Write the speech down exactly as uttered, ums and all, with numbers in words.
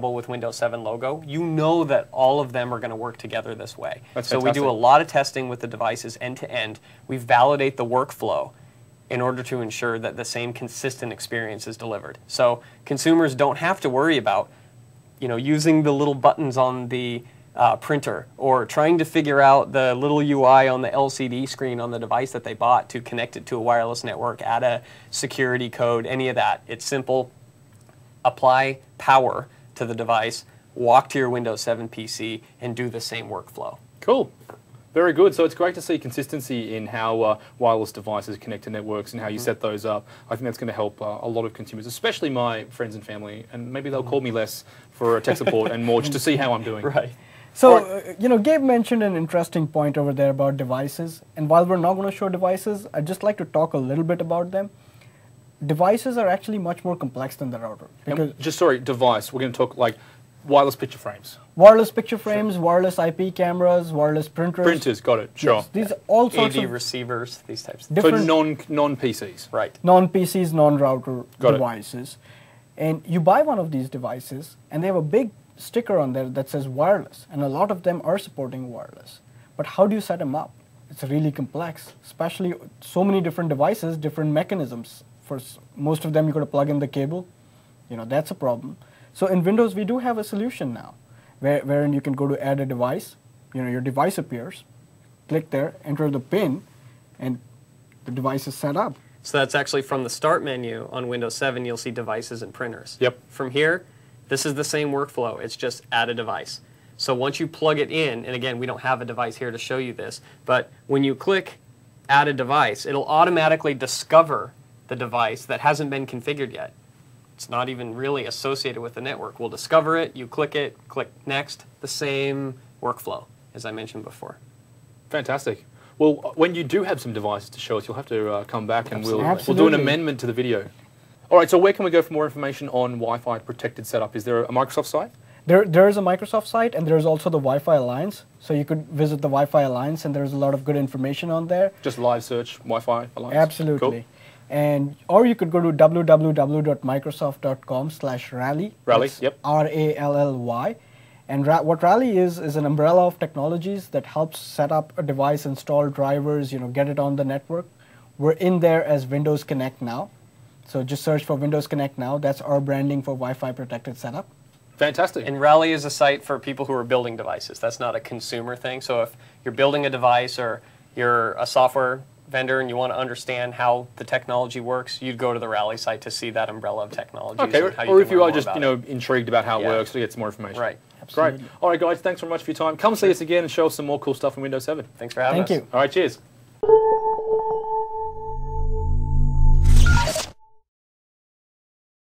with Windows seven logo, you know that all of them are going to work together this way. That's so fantastic. We do a lot of testing with the devices end to end. We validate the workflow in order to ensure that the same consistent experience is delivered. So consumers don't have to worry about, you know, using the little buttons on the uh, printer or trying to figure out the little U I on the L C D screen on the device that they bought to connect it to a wireless network, add a security code, any of that. It's simple. Apply power to the device, walk to your Windows seven P C, and do the same workflow. Cool. Very good. So it's great to see consistency in how uh, wireless devices connect to networks and how you mm-hmm. set those up. I think that's going to help uh, a lot of consumers, especially my friends and family, and maybe they'll call me less for tech support and more just to see how I'm doing. Right. So, right. Uh, you know, Gabe mentioned an interesting point over there about devices, and while we're not going to show devices, I'd just like to talk a little bit about them. Devices are actually much more complex than the router. And just sorry, device, we're going to talk like wireless picture frames. Wireless picture frames, sure. Wireless I P cameras, wireless printers. Printers, got it, sure. Yes, these are all sorts of... E D receivers, these types of things. For non, non P Cs. Right. Non P Cs, non-router devices. It. And you buy one of these devices, and they have a big sticker on there that says wireless, and a lot of them are supporting wireless. But how do you set them up? It's really complex, especially so many different devices, different mechanisms. For most of them, you've got to plug in the cable. You know, that's a problem. So in Windows, we do have a solution now, where, wherein you can go to add a device. You know, your device appears. Click there, enter the pin, and the device is set up. So that's actually from the Start menu on Windows seven, you'll see Devices and Printers. Yep. From here, this is the same workflow. It's just add a device. So once you plug it in, and again, we don't have a device here to show you this, but when you click Add a Device, it'll automatically discover the device that hasn't been configured yet. It's not even really associated with the network. We'll discover it, you click it, click next, the same workflow as I mentioned before. Fantastic. Well, when you do have some devices to show us, you'll have to uh, come back and we'll, we'll do an amendment to the video. All right, so where can we go for more information on Wi-Fi Protected Setup? Is there a Microsoft site? There, there is a Microsoft site, and there's also the Wi-Fi Alliance. So you could visit the Wi-Fi Alliance, and there's a lot of good information on there. Just live search Wi-Fi Alliance? Absolutely. Cool. And or you could go to w w w dot microsoft dot com slash rally. Rally, yep. R A L L Y. And ra what Rally is is an umbrella of technologies that helps set up a device, install drivers, you know, get it on the network. We're in there as Windows Connect Now. So just search for Windows Connect Now. That's our branding for Wi-Fi Protected Setup. Fantastic. And Rally is a site for people who are building devices. That's not a consumer thing. So if you're building a device or you're a software vendor and you want to understand how the technology works, you'd go to the Rally site to see that umbrella of technologies. Okay, and how you or if you are just you know it. intrigued about how it yeah. works, to get some more information. Right. Absolutely. Great. All right, guys, thanks very much for your time. Come see us again and show us some more cool stuff in Windows seven. Thanks for having Thank us. Thank you. All right, cheers.